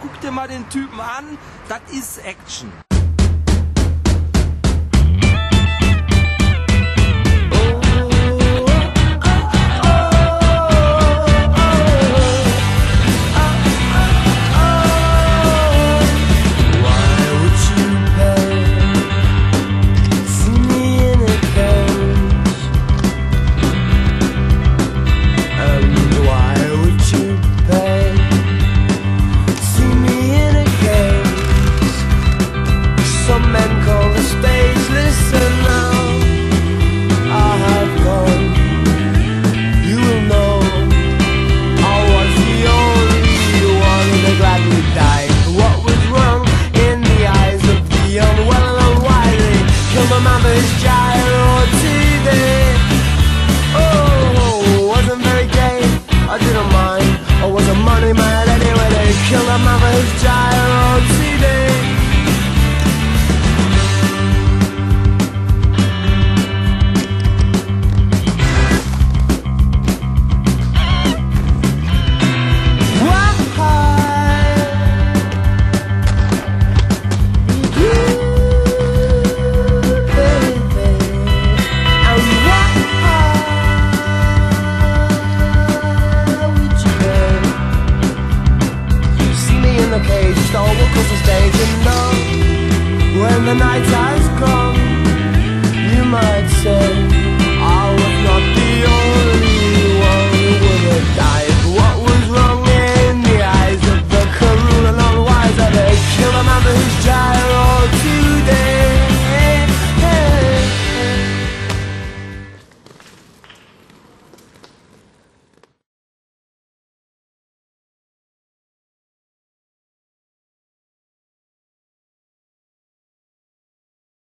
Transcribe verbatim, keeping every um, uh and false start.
Guck dir mal den Typen an, das ist Action. When the night has come, you might say